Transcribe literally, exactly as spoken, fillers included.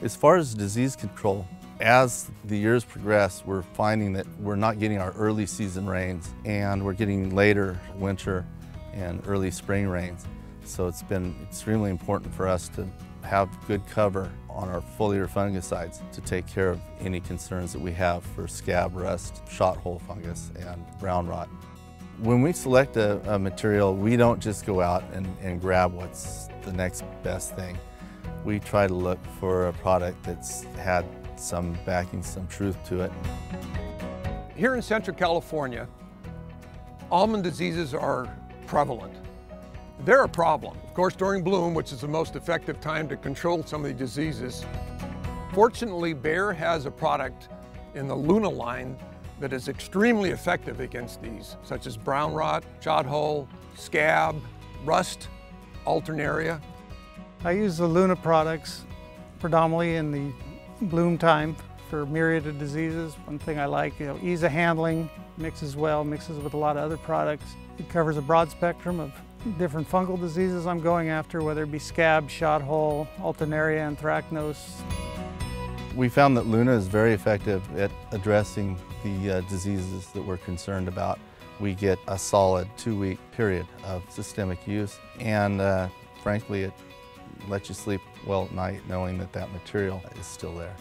As far as disease control, as the years progress, we're finding that we're not getting our early season rains, and we're getting later winter and early spring rains. So it's been extremely important for us to have good cover on our foliar fungicides to take care of any concerns that we have for scab, rust, shot hole fungus, and brown rot. When we select a, a material, we don't just go out and, and grab what's the next best thing. We try to look for a product that's had some backing, some truth to it. Here in Central California, almond diseases are prevalent. They're a problem. Of course, during bloom, which is the most effective time to control some of the diseases. Fortunately, Bayer has a product in the Luna line that is extremely effective against these, such as brown rot, shot hole, scab, rust, alternaria. I use the Luna products predominantly in the bloom time for myriad of diseases. One thing I like, you know, ease of handling, mixes well, mixes with a lot of other products. It covers a broad spectrum of different fungal diseases I'm going after, whether it be scab, shot hole, alternaria, anthracnose. We found that Luna is very effective at addressing the uh, diseases that we're concerned about. We get a solid two-week period of systemic use, and uh, frankly, it lets you sleep well at night knowing that that material is still there.